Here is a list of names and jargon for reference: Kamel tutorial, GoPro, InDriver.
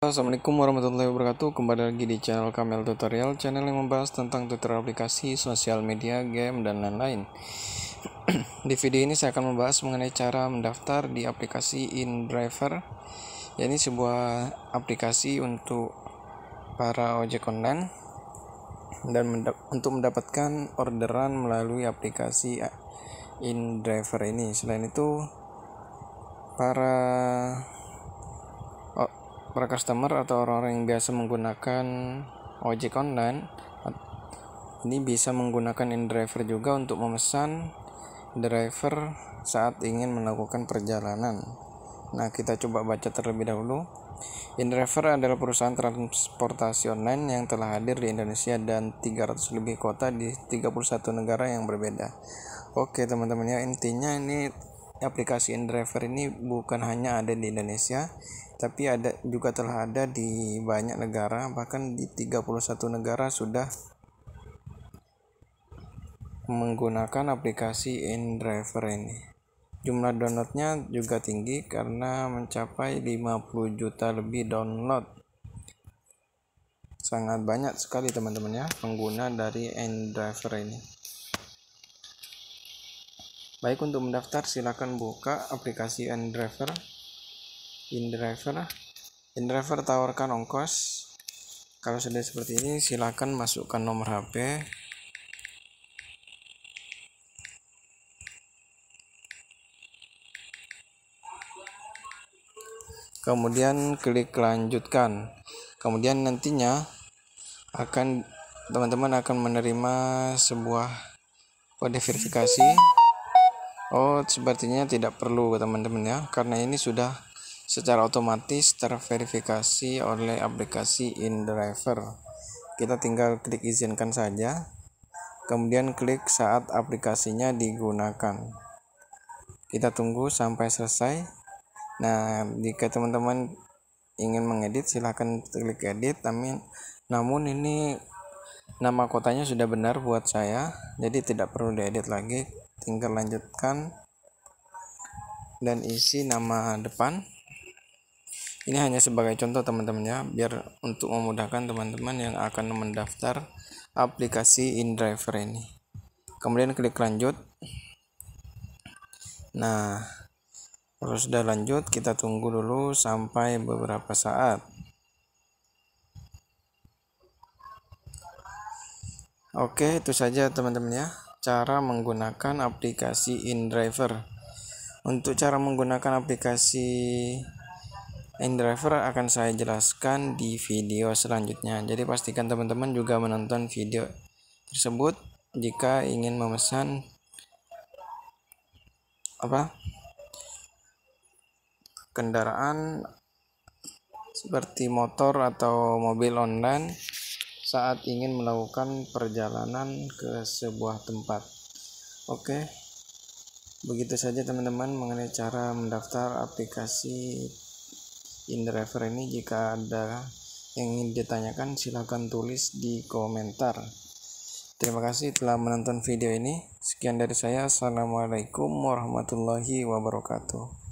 Assalamualaikum warahmatullahi wabarakatuh. Kembali lagi di channel Kamel Tutorial, channel yang membahas tentang tutorial aplikasi, sosial media, game, dan lain-lain. Di video ini saya akan membahas mengenai cara mendaftar di aplikasi InDriver. Ini sebuah aplikasi untuk para ojek online dan untuk mendapatkan orderan melalui aplikasi InDriver ini. Selain itu, para customer atau orang-orang yang biasa menggunakan ojek online ini bisa menggunakan InDriver juga untuk memesan driver saat ingin melakukan perjalanan. Nah, kita coba baca terlebih dahulu. InDriver adalah perusahaan transportasi online yang telah hadir di Indonesia dan 300 lebih kota di 31 negara yang berbeda. Oke teman-teman, ya, intinya ini aplikasi InDriver ini bukan hanya ada di Indonesia, tapi juga telah ada di banyak negara, bahkan di 31 negara sudah menggunakan aplikasi InDriver ini. Jumlah downloadnya juga tinggi karena mencapai 50 juta lebih download. Sangat banyak sekali teman-teman, ya, pengguna dari InDriver ini. Baik, untuk mendaftar silakan buka aplikasi InDriver tawarkan ongkos. Kalau sudah seperti ini, silakan masukkan nomor HP. Kemudian klik lanjutkan. Kemudian nantinya teman-teman akan menerima sebuah kode verifikasi. Oh, sepertinya tidak perlu teman-teman, ya, karena ini sudah secara otomatis terverifikasi oleh aplikasi InDriver. Kita tinggal klik izinkan saja, kemudian klik saat aplikasinya digunakan. Kita tunggu sampai selesai. Nah, jika teman-teman ingin mengedit silahkan klik edit. Namun ini nama kotanya sudah benar buat saya, jadi tidak perlu diedit lagi. Tinggal lanjutkan dan isi nama depan. Ini hanya sebagai contoh teman-teman, ya, biar untuk memudahkan teman-teman yang akan mendaftar aplikasi InDriver ini. Kemudian klik lanjut. Nah, kalau sudah lanjut, kita tunggu dulu sampai beberapa saat. Oke, itu saja teman-teman, ya, cara menggunakan aplikasi InDriver. Untuk cara menggunakan aplikasi InDriver akan saya jelaskan di video selanjutnya. Jadi pastikan teman-teman juga menonton video tersebut jika ingin memesan kendaraan seperti motor atau mobil online saat ingin melakukan perjalanan ke sebuah tempat. Oke, begitu saja teman-teman mengenai cara mendaftar aplikasi InDriver ini. Jika ada yang ingin ditanyakan silahkan tulis di komentar. Terima kasih telah menonton video ini. Sekian dari saya. Assalamualaikum warahmatullahi wabarakatuh.